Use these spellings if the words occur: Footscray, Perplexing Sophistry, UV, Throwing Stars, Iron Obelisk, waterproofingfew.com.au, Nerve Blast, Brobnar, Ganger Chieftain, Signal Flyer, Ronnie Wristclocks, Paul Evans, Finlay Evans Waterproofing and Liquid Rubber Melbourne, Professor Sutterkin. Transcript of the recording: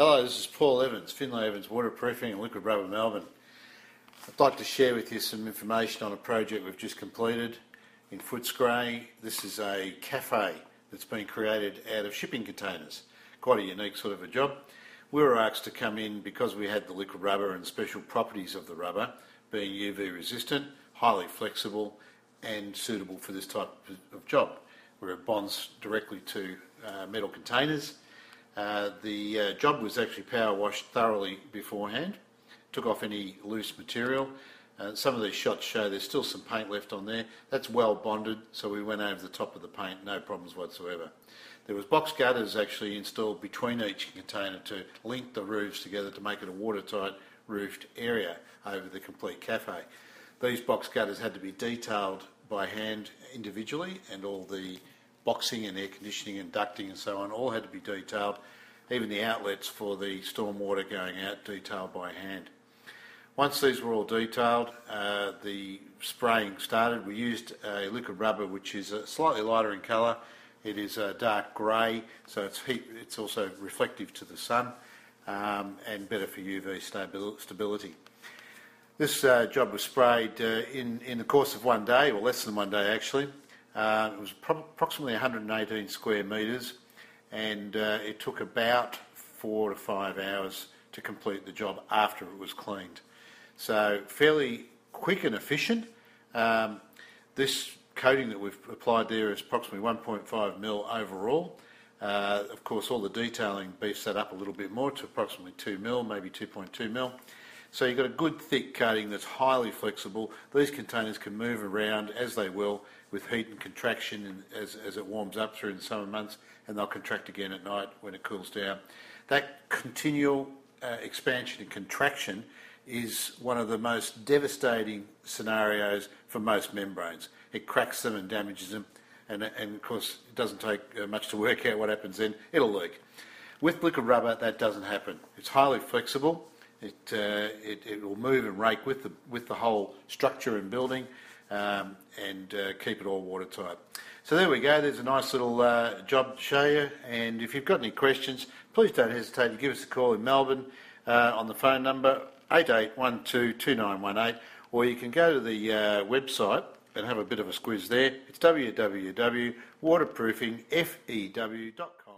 Hello, this is Paul Evans, Finlay Evans Waterproofing and Liquid Rubber Melbourne. I'd like to share with you some information on a project we've just completed in Footscray. This is a cafe that's been created out of shipping containers. Quite a unique sort of a job. We were asked to come in because we had the liquid rubber and special properties of the rubber, being UV resistant, highly flexible and suitable for this type of job, where it bonds directly to metal containers. The job was actually power washed thoroughly beforehand, took off any loose material. Some of these shots show there's still some paint left on there. That's well bonded, so we went over the top of the paint, no problems whatsoever. There was box gutters actually installed between each container to link the roofs together to make it a watertight roofed area over the complete cafe. These box gutters had to be detailed by hand individually, and all the boxing and air conditioning and ducting and so on all had to be detailed, even the outlets for the storm water going out detailed by hand. Once these were all detailed, the spraying started. We used a liquid rubber which is slightly lighter in colour. It is a dark grey, so it's also reflective to the sun and better for UV stability. This job was sprayed in the course of one day, or less than one day actually. It was approximately 118 square metres, and it took about 4 to 5 hours to complete the job after it was cleaned. So fairly quick and efficient. This coating that we've applied there is approximately 1.5mm overall. Of course, all the detailing beefs that up a little bit more to approximately 2mm, maybe 2.2mm. So you've got a good thick coating that's highly flexible. These containers can move around as they will with heat and contraction as it warms up through the summer months, and they'll contract again at night when it cools down. That continual expansion and contraction is one of the most devastating scenarios for most membranes. It cracks them and damages them, and of course it doesn't take much to work out what happens then. It'll leak. With liquid rubber that doesn't happen. It's highly flexible. It will move and rake with the whole structure and building, and keep it all watertight. So there we go. There's a nice little job to show you. And if you've got any questions, please don't hesitate to give us a call in Melbourne on the phone number 8812 2918, or you can go to the website and have a bit of a squiz there. It's www.waterproofingfew.com.